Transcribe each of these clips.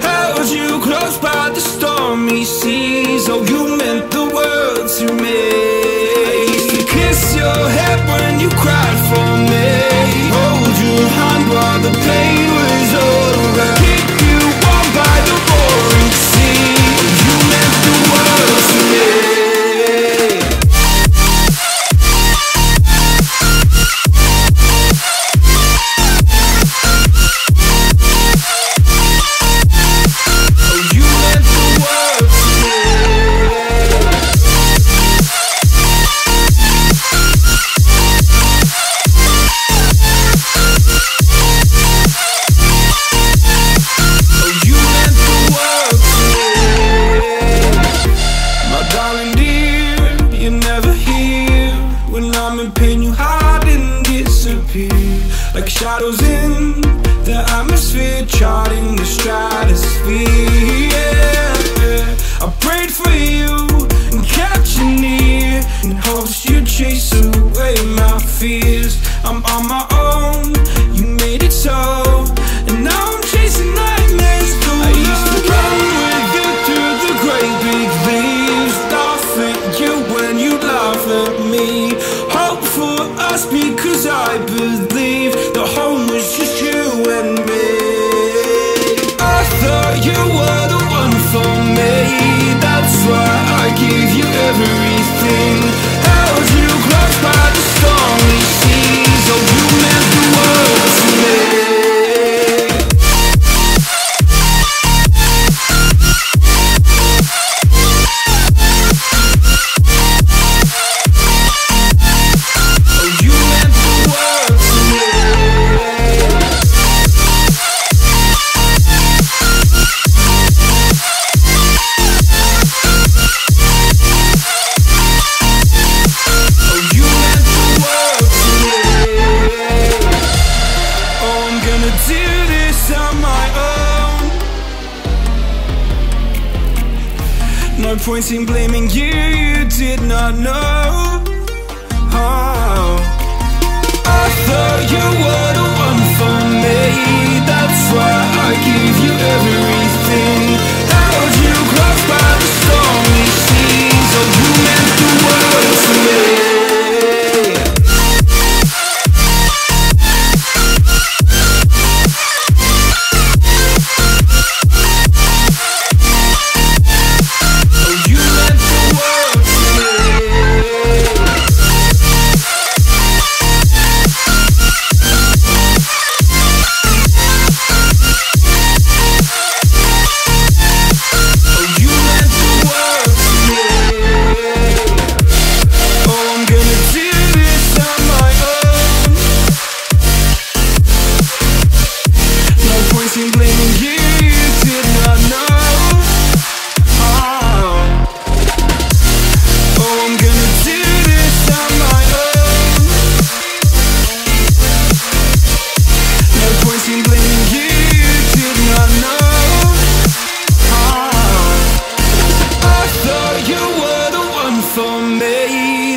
Held you close by the stormy seas. Oh, you meant the world to me. I used to kiss your head when you cried for me, hold your hand while the pain was over, keep you warm by the roaring sea. Oh, you meant the world to me. Like shadows in the atmosphere, charting the stratosphere, yeah. I prayed for you and kept you near in hopes you'd chase away my fears. I'm on my own, you made it so, and now I'm chasing nightmares through. I used to run with you through the great big leaves, laugh at you when you laugh at me, hope for us because I believe the home was just you and me. I thought you were the one for me, that's why I gave you everything. Held you close by the stormy seas. Oh, you meant the world to me. No point in blaming you, you did not know how. I thought you were the one for me, that's why I gave you everything. Held you close by the stormy seas. Oh, you meant the world to me.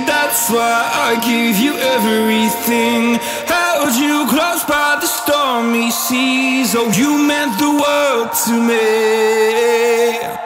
That's why I gave you everything. Held you close by the stormy seas. Oh, you meant the world to me.